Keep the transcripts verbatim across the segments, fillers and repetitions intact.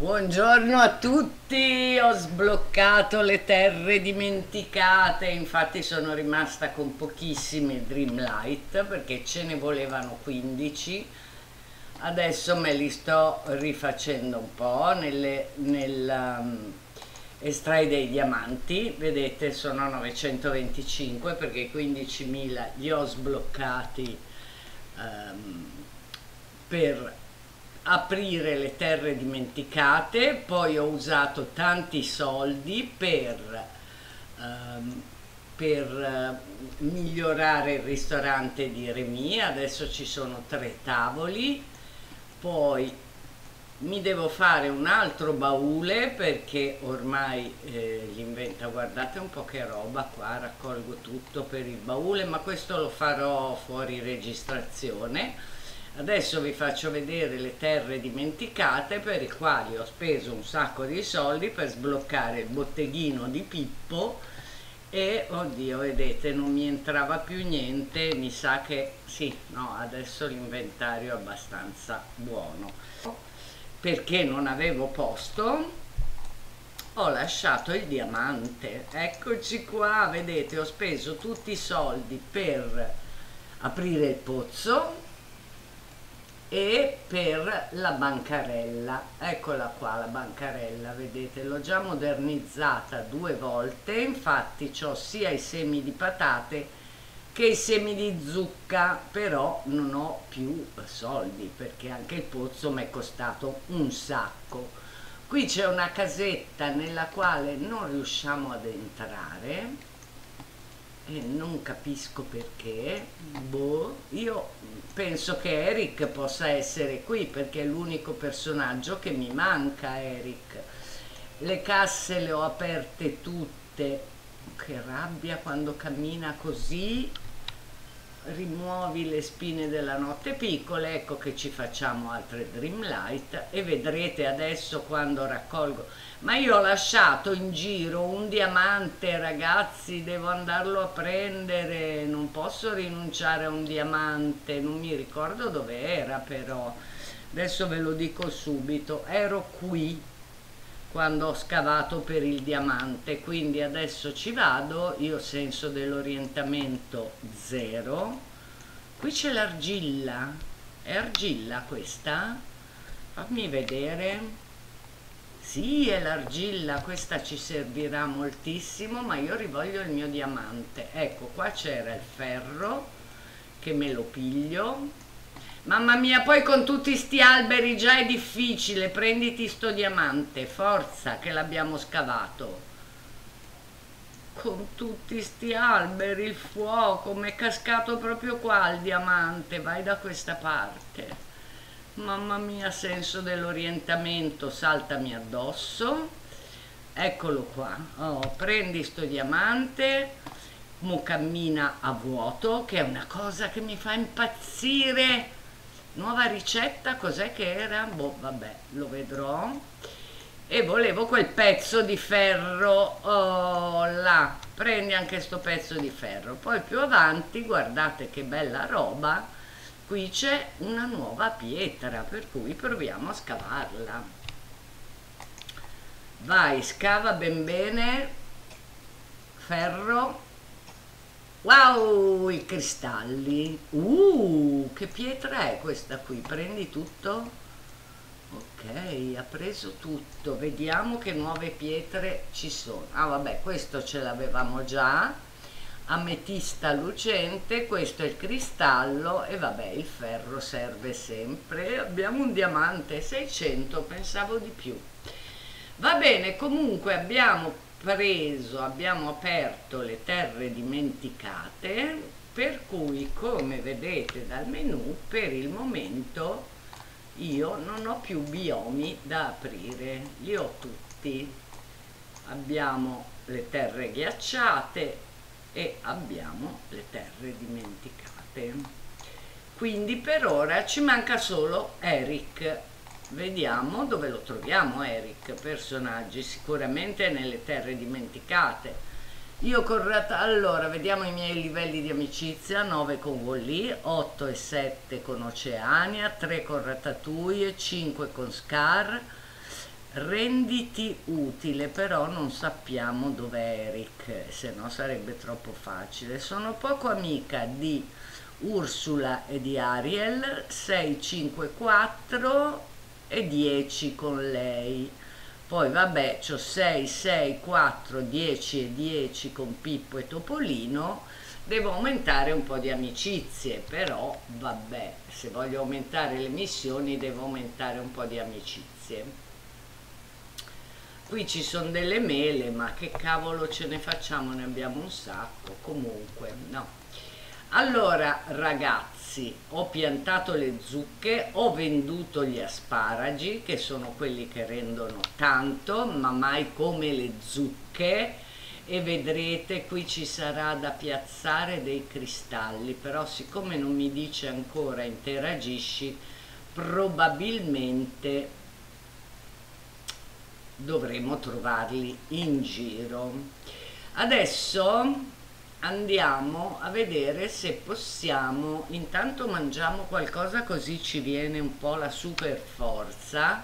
Buongiorno a tutti, ho sbloccato le terre dimenticate, infatti sono rimasta con pochissimi Dreamlight perché ce ne volevano quindici, adesso me li sto rifacendo un po' nel um, estrai dei diamanti, vedete sono novecentoventicinque perché i quindicimila li ho sbloccati um, per aprire le terre dimenticate, poi ho usato tanti soldi per, ehm, per eh, migliorare il ristorante di Remy, adesso ci sono tre tavoli, poi mi devo fare un altro baule perché ormai eh, l'inventa, guardate un po' che roba qua, raccolgo tutto per il baule, ma questo lo farò fuori registrazione. Adesso vi faccio vedere le terre dimenticate per le quali ho speso un sacco di soldi per sbloccare il botteghino di Pippo e, oddio, vedete, non mi entrava più niente, mi sa che sì, no, adesso l'inventario è abbastanza buono. Perché non avevo posto, ho lasciato il diamante, eccoci qua, vedete, ho speso tutti i soldi per aprire il pozzo e per la bancarella, eccola qua la bancarella, vedete l'ho già modernizzata due volte, infatti c'ho sia i semi di patate che i semi di zucca, però non ho più soldi perché anche il pozzo mi è costato un sacco. Qui c'è una casetta nella quale non riusciamo ad entrare e non capisco perché, boh, io penso che Eric possa essere qui perché è l'unico personaggio che mi manca. Eric, le casse le ho aperte tutte, che rabbia quando cammina così, rimuovi le spine della notte piccole, ecco che ci facciamo altre Dreamlight e vedrete adesso quando raccolgo, ma io ho lasciato in giro un diamante ragazzi, devo andarlo a prendere, non posso rinunciare a un diamante, non mi ricordo dove era però, adesso ve lo dico subito, ero qui quando ho scavato per il diamante, quindi adesso ci vado, io senso dell'orientamento zero, qui c'è l'argilla, è argilla questa? Fammi vedere, sì è l'argilla, questa ci servirà moltissimo, ma io rivoglio il mio diamante, ecco qua c'era il ferro, che me lo piglio. Mamma mia, poi con tutti sti alberi già è difficile, prenditi sto diamante, forza che l'abbiamo scavato. Con tutti sti alberi, il fuoco, mi è cascato proprio qua il diamante, vai da questa parte. Mamma mia, senso dell'orientamento, saltami addosso. Eccolo qua, oh, prendi sto diamante. Mo cammina a vuoto, che è una cosa che mi fa impazzire. Nuova ricetta, cos'è che era? Boh, vabbè, lo vedrò. E volevo quel pezzo di ferro, oh, là, prendi anche sto pezzo di ferro. Poi più avanti, guardate che bella roba, qui c'è una nuova pietra, per cui proviamo a scavarla. Vai, scava ben bene, ferro. Wow, i cristalli, uh, che pietra è questa qui, prendi tutto? Ok, ha preso tutto, vediamo che nuove pietre ci sono. Ah vabbè, questo ce l'avevamo già, ametista lucente, questo è il cristallo e vabbè, il ferro serve sempre. Abbiamo un diamante seicento, pensavo di più. Va bene, comunque abbiamo preso, abbiamo aperto le terre dimenticate, per cui come vedete dal menu per il momento io non ho più biomi da aprire, li ho tutti, abbiamo le terre ghiacciate e abbiamo le terre dimenticate, quindi per ora ci manca solo Eric. Vediamo dove lo troviamo Eric, personaggi, sicuramente nelle terre dimenticate. Io con Ratatouille, allora vediamo i miei livelli di amicizia, nove con Wall-E, otto e sette con Oceania, tre con Ratatouille, cinque con Scar, renditi utile, però non sappiamo dov'è Eric, se no sarebbe troppo facile. Sono poco amica di Ursula e di Ariel, sei, cinque, quattro e dieci con lei. Poi vabbè, c'ho sei, sei, quattro, dieci e dieci con Pippo e Topolino. Devo aumentare un po' di amicizie, però vabbè, se voglio aumentare le missioni devo aumentare un po' di amicizie. Qui ci sono delle mele, ma che cavolo ce ne facciamo, ne abbiamo un sacco, comunque no. Allora ragazzi, ho piantato le zucche, ho venduto gli asparagi, che sono quelli che rendono tanto, ma mai come le zucche. E vedrete, qui ci sarà da piazzare dei cristalli, però siccome non mi dice ancora interagisci, probabilmente dovremo trovarli in giro. Adesso andiamo a vedere se possiamo, intanto mangiamo qualcosa così ci viene un po' la super forza.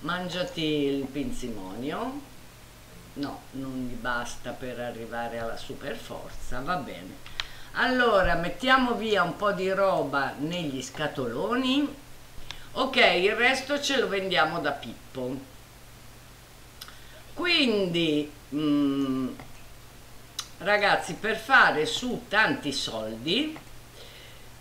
Mangiati il pinzimonio. No, non gli basta per arrivare alla super forza, va bene. Allora mettiamo via un po' di roba negli scatoloni. Ok, il resto ce lo vendiamo da Pippo. Quindi mh, ragazzi, per fare su tanti soldi,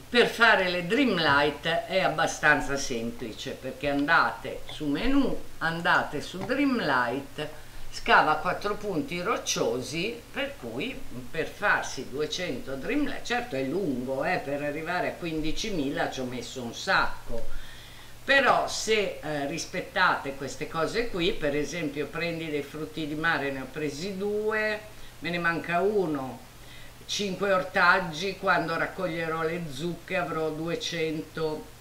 per fare le Dreamlight è abbastanza semplice, perché andate su menu, andate su Dreamlight, scava quattro punti rocciosi, per cui per farsi duecento Dreamlight, certo è lungo, eh, per arrivare a quindicimila ci ho messo un sacco, però se eh, rispettate queste cose qui, per esempio prendi dei frutti di mare, ne ho presi due, me ne manca uno, cinque ortaggi, quando raccoglierò le zucche avrò duecento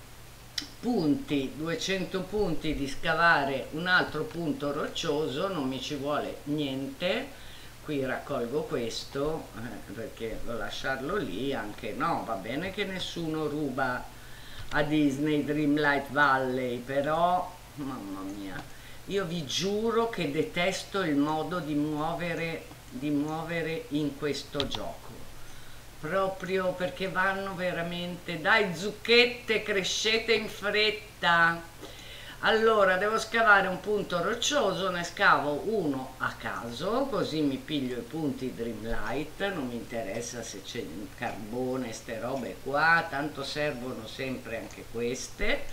punti, duecento punti di scavare un altro punto roccioso, non mi ci vuole niente, qui raccolgo questo, eh, perché lasciarlo lì anche no, va bene che nessuno ruba a Disney Dreamlight Valley, però mamma mia, io vi giuro che detesto il modo di muovere, di muovere in questo gioco, proprio perché vanno veramente, dai zucchette, crescete in fretta. Allora devo scavare un punto roccioso, ne scavo uno a caso, così mi piglio i punti Dreamlight, non mi interessa se c'è carbone, ste robe qua, tanto servono sempre anche queste,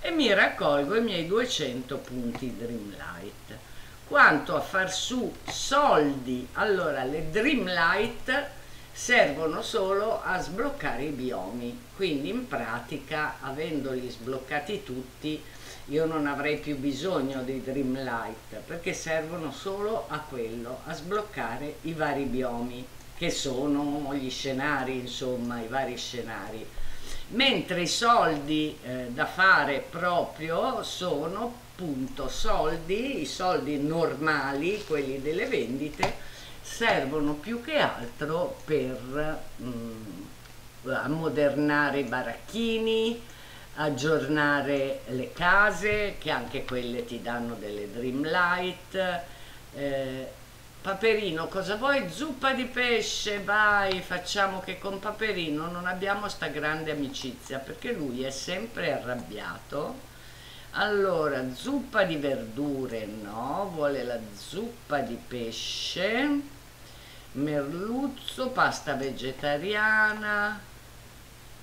e mi raccolgo i miei duecento punti Dreamlight. Quanto a far su soldi, allora le Dreamlight servono solo a sbloccare i biomi, quindi in pratica avendoli sbloccati tutti io non avrei più bisogno dei Dreamlight, perché servono solo a quello, a sbloccare i vari biomi, che sono gli scenari, insomma i vari scenari, mentre i soldi eh, da fare proprio sono punto soldi, i soldi normali, quelli delle vendite, servono più che altro per mh, ammodernare i baracchini, aggiornare le case, che anche quelle ti danno delle Dreamlight. Eh, Paperino, cosa vuoi? Zuppa di pesce, vai, facciamo che con Paperino non abbiamo sta grande amicizia, perché lui è sempre arrabbiato. Allora, zuppa di verdure, no, vuole la zuppa di pesce. Merluzzo, pasta vegetariana,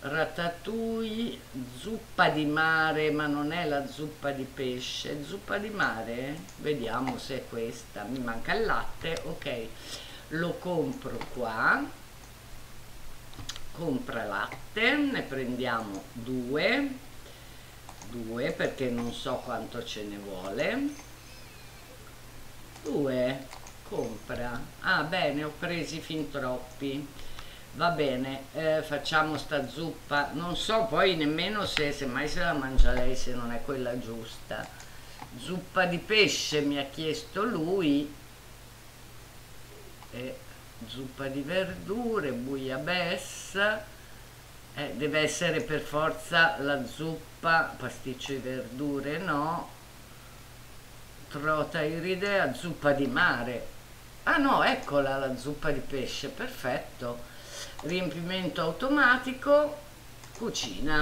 ratatouille, zuppa di mare, ma non è la zuppa di pesce, zuppa di mare, vediamo se è questa, mi manca il latte, ok, lo compro qua, compra latte, ne prendiamo due, due perché non so quanto ce ne vuole, due, compra. Ah bene, ho presi fin troppi, va bene, eh, facciamo sta zuppa, non so poi nemmeno se semmai se la mangia lei, se non è quella giusta. Zuppa di pesce mi ha chiesto lui, eh, zuppa di verdure, bouillabaisse, eh, deve essere per forza la zuppa, pasticcio di verdure no, trota iridea, zuppa di mare. Ah no, eccola la zuppa di pesce, perfetto. Riempimento automatico, cucina.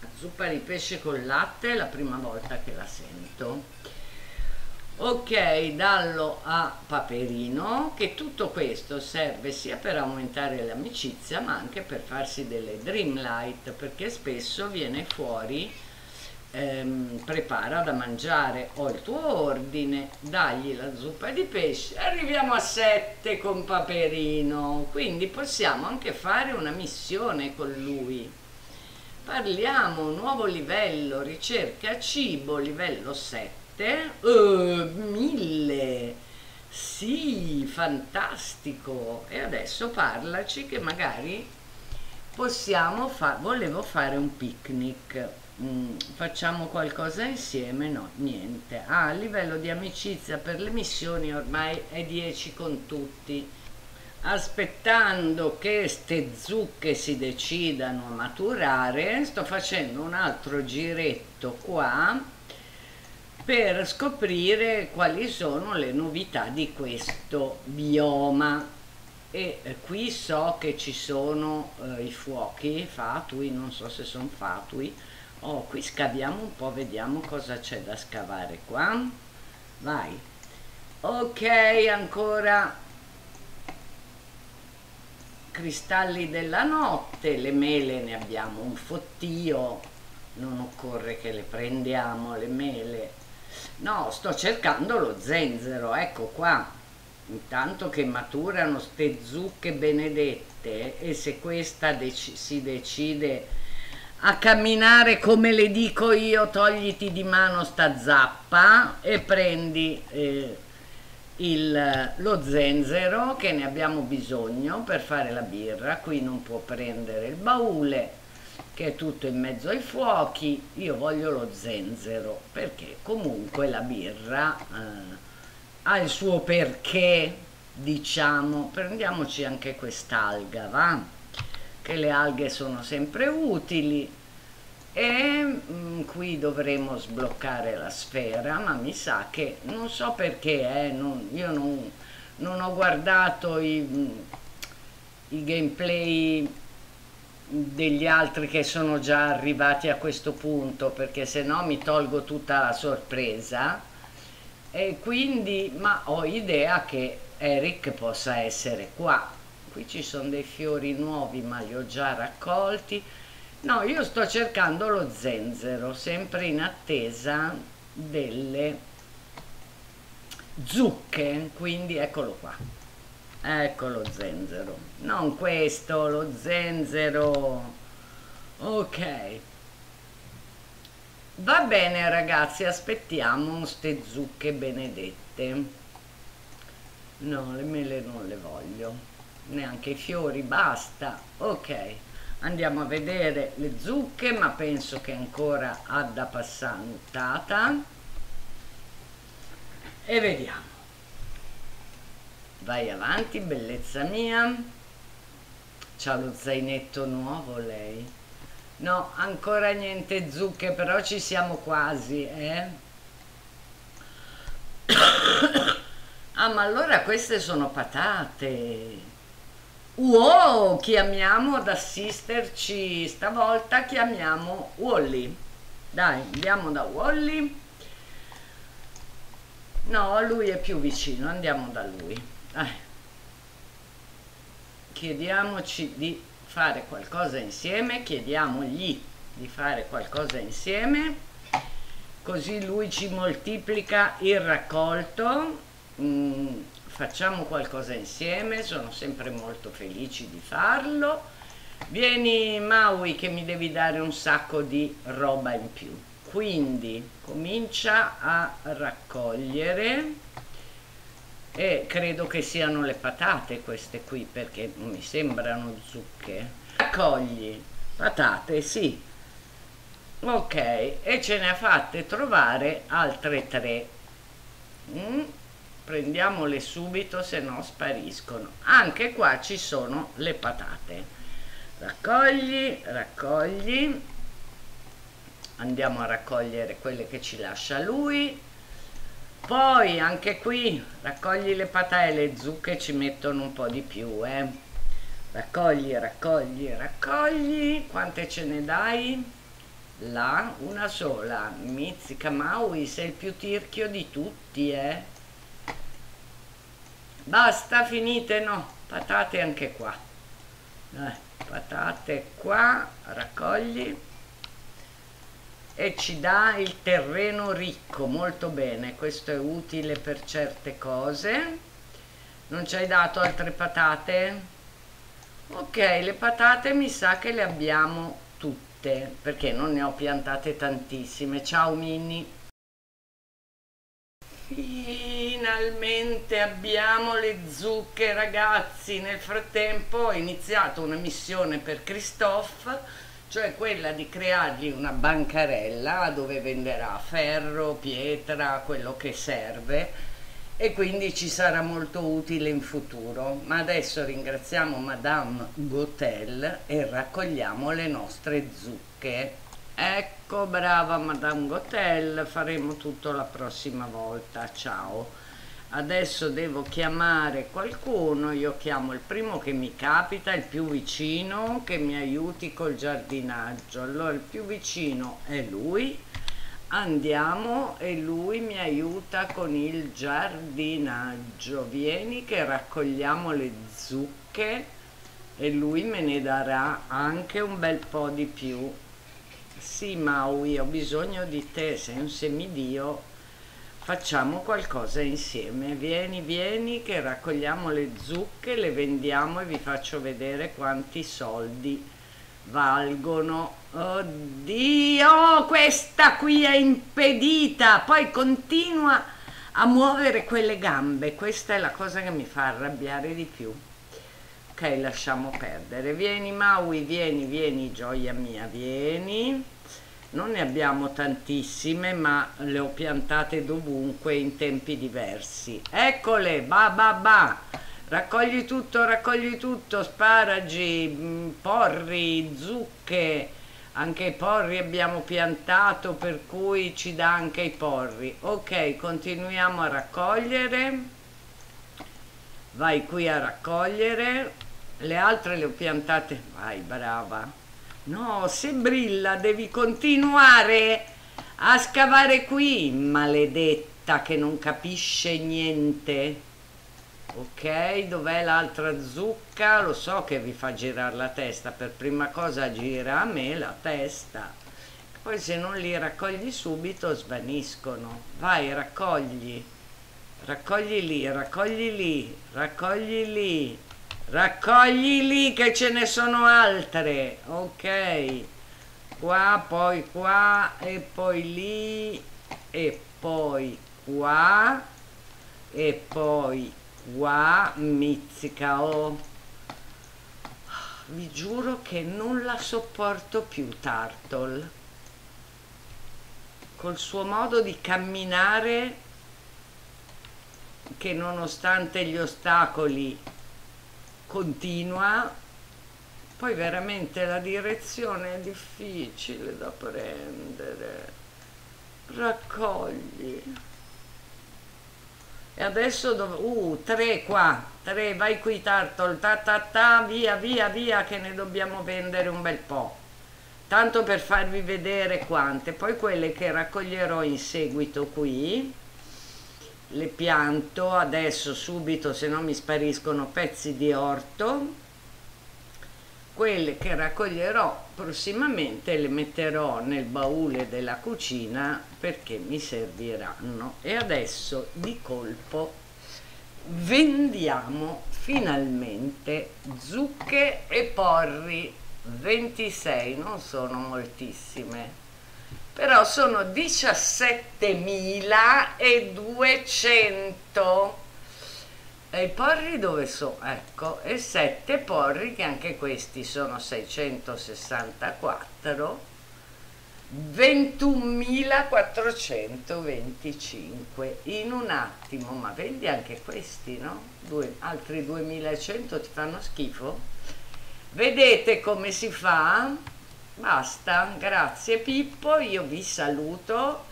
La zuppa di pesce col latte è la prima volta che la sento. Ok, dallo a Paperino che tutto questo serve sia per aumentare l'amicizia ma anche per farsi delle Dreamlight, perché spesso viene fuori ehm, prepara da mangiare, ho il tuo ordine, dagli la zuppa di pesce, arriviamo a sette con Paperino, quindi possiamo anche fare una missione con lui. Parliamo, nuovo livello, ricerca cibo, livello sette. Uh, mille, sì, fantastico. E adesso parlaci che magari possiamo fare, volevo fare un picnic, mm, facciamo qualcosa insieme, no, niente. A ah, livello di amicizia per le missioni ormai è dieci con tutti, aspettando che ste zucche si decidano a maturare. Sto facendo un altro giretto qua per scoprire quali sono le novità di questo bioma, e qui so che ci sono eh, i fuochi fatui, non so se sono fatui. Oh, qui scaviamo un po', vediamo cosa c'è da scavare qua, vai. Ok, ancora cristalli della notte, le mele ne abbiamo un fottio, non occorre che le prendiamo le mele. No, sto cercando lo zenzero, ecco qua, intanto che maturano ste zucche benedette, e se questa dec- si decide a camminare come le dico io, togliti di mano sta zappa e prendi eh, il, lo zenzero, che ne abbiamo bisogno per fare la birra. Qui non può prendere il baule, che è tutto in mezzo ai fuochi. Io voglio lo zenzero perché comunque la birra eh, ha il suo perché, diciamo. Prendiamoci anche quest'alga, va, che le alghe sono sempre utili. E mh, qui dovremo sbloccare la sfera, ma mi sa che non so perché eh, non, io non, non ho guardato i, i gameplay degli altri che sono già arrivati a questo punto, perché se no mi tolgo tutta la sorpresa. E quindi, ma ho idea che Eric possa essere qua. Qui ci sono dei fiori nuovi, ma li ho già raccolti. No, io sto cercando lo zenzero, sempre in attesa delle zucche, quindi eccolo qua. Ecco lo zenzero, non questo, lo zenzero. Ok, va bene ragazzi, aspettiamo ste zucche benedette. No, le mele non le voglio, neanche i fiori, basta. Ok, andiamo a vedere le zucche, ma penso che ancora ha da passantata, e vediamo. Vai avanti, bellezza mia. C'ha lo zainetto nuovo lei. No, ancora niente zucche, però ci siamo quasi, eh? Ah, ma allora queste sono patate. Wow, chiamiamo ad assisterci. Stavolta chiamiamo Wall-E. Dai, andiamo da Wall-E. No, lui è più vicino, andiamo da lui. Eh. Chiediamoci di fare qualcosa insieme, chiediamogli di fare qualcosa insieme, così lui ci moltiplica il raccolto. Mm, facciamo qualcosa insieme, sono sempre molto felici di farlo. Vieni Maui, che mi devi dare un sacco di roba in più, quindi comincia a raccogliere. E credo che siano le patate queste qui, perché non mi sembrano zucche. Raccogli patate, sì. Ok, e ce ne ha fatte trovare altre tre. Mm. Prendiamole subito, se no spariscono. Anche qua ci sono le patate. Raccogli, raccogli. Andiamo a raccogliere quelle che ci lascia lui. Poi anche qui raccogli le patelle, zucche ci mettono un po' di più, eh. Raccogli, raccogli, raccogli. Quante ce ne dai? Là, una sola. Mizzica Maui, sei il più tirchio di tutti, eh. Basta, finite, no. Patate anche qua. Eh, patate qua, raccogli. E ci dà il terreno ricco, molto bene, questo è utile per certe cose. Non ci hai dato altre patate? Ok, le patate mi sa che le abbiamo tutte, perché non ne ho piantate tantissime. Ciao Mini. Finalmente abbiamo le zucche, ragazzi. Nel frattempo ho iniziato una missione per Christophe, cioè quella di creargli una bancarella dove venderà ferro, pietra, quello che serve, e quindi ci sarà molto utile in futuro. Ma adesso ringraziamo Madame Gautel e raccogliamo le nostre zucche. Ecco, brava Madame Gautel, faremo tutto la prossima volta, ciao. Adesso devo chiamare qualcuno, io chiamo il primo che mi capita, il più vicino, che mi aiuti col giardinaggio. Allora il più vicino è lui, andiamo, e lui mi aiuta con il giardinaggio. Vieni che raccogliamo le zucche e lui me ne darà anche un bel po' di più. Sì Maui, ho bisogno di te, sei un semidio. Facciamo qualcosa insieme, vieni, vieni che raccogliamo le zucche, le vendiamo e vi faccio vedere quanti soldi valgono. Oddio, questa qui è impedita, poi continua a muovere quelle gambe, questa è la cosa che mi fa arrabbiare di più. Ok, lasciamo perdere, vieni Maui, vieni, vieni, gioia mia, vieni. Non ne abbiamo tantissime, ma le ho piantate dovunque in tempi diversi. Eccole, ba ba ba, raccogli tutto, raccogli tutto, asparagi, porri, zucche, anche i porri abbiamo piantato, per cui ci dà anche i porri. Ok, continuiamo a raccogliere, vai qui a raccogliere, le altre le ho piantate, vai brava. No, se brilla devi continuare a scavare qui, maledetta che non capisce niente. Ok, dov'è l'altra zucca? Lo so che vi fa girare la testa, per prima cosa gira a me la testa. Poi se non li raccogli subito svaniscono. Vai, raccogli, raccogli lì, raccogli lì, raccogli lì. Raccogli lì che ce ne sono altre. Ok, qua, poi qua, e poi lì, e poi qua, e poi qua. Mizzica, oh, vi giuro che non la sopporto più Turtle, col suo modo di camminare che nonostante gli ostacoli continua. Poi veramente la direzione è difficile da prendere. Raccogli. E adesso dove... Uh, tre qua. Tre, vai qui Turtle. Ta ta ta, via via via che ne dobbiamo vendere un bel po'. Tanto per farvi vedere quante. Poi quelle che raccoglierò in seguito qui le pianto adesso subito, se no mi spariscono pezzi di orto. Quelle che raccoglierò prossimamente le metterò nel baule della cucina perché mi serviranno. E adesso di colpo vendiamo finalmente zucche e porri. ventisei, non sono moltissime, però sono diciassettemiladuecento. E i porri dove sono? Ecco, e sette porri che anche questi sono seicentosessantaquattro, ventunomilaquattrocentoventicinque in un attimo. Ma vendi anche questi, no? Due, altri duemilacento ti fanno schifo? Vedete come si fa? Basta, grazie Pippo, io vi saluto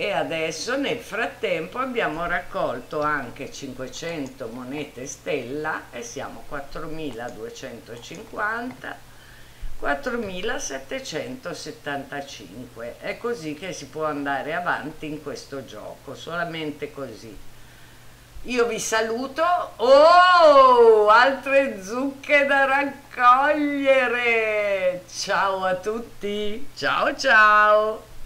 e adesso nel frattempo abbiamo raccolto anche cinquecento monete stella e siamo quattromiladuecentocinquanta, quattromilasettecentosettantacinque. È così che si può andare avanti in questo gioco, solamente così. Io vi saluto. Oh, altre zucche da raccogliere. Ciao a tutti, ciao ciao.